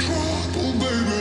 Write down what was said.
trouble, baby.